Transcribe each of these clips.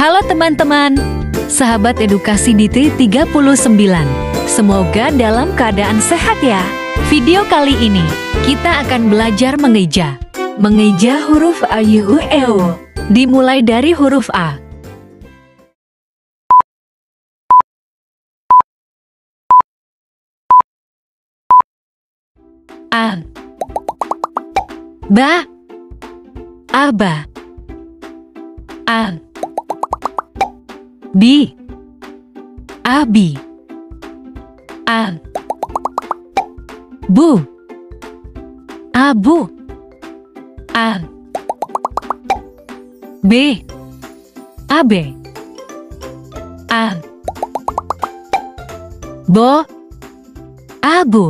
Halo teman-teman, sahabat Edukasi ditri 39. Semoga dalam keadaan sehat ya. Video kali ini, kita akan belajar mengeja. Mengeja huruf A, Y, U, E, O. Dimulai dari huruf A. A. Ba. Aba. A. Bi. Abi. A. Bu. Abu. A. B. Abe. A. Bo. Abu.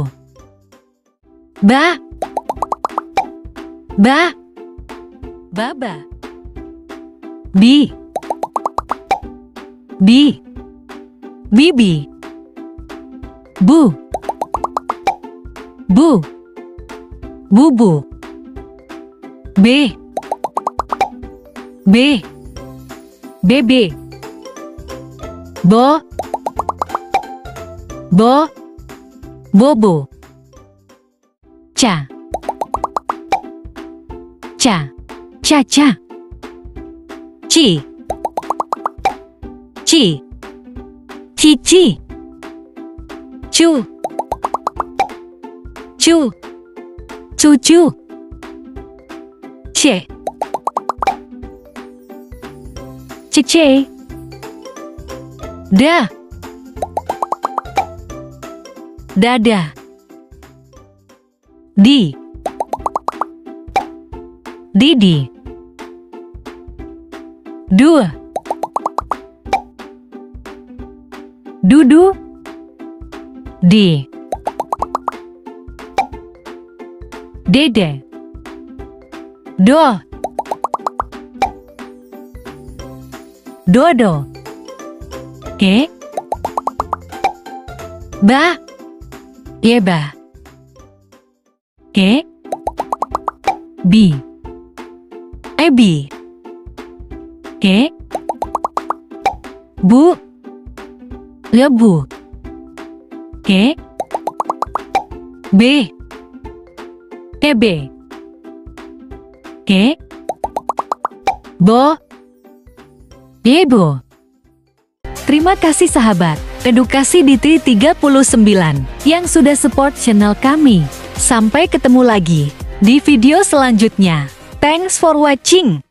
Ba. Ba. Baba. Bi. Bi. Bibi. Bu. Bu. Bubu. B. B. Bebe. Bo. Bo. Bobo. Ca. Ca. Caca. Ci. Ci. Cici. Cu. Cu. Cucu. C. Cece. Da. Dada. Di. Didi. Dua. Dudu. Di. Dede. Do. Dodo. E. Ba. Eba. E. Bi. Ebi. E. Bu. Lebu. E. B. Ebe. E. Bo. Ibu. Terima kasih sahabat Edukasi ditri 39 yang sudah support channel kami. Sampai ketemu lagi di video selanjutnya. Thanks for watching.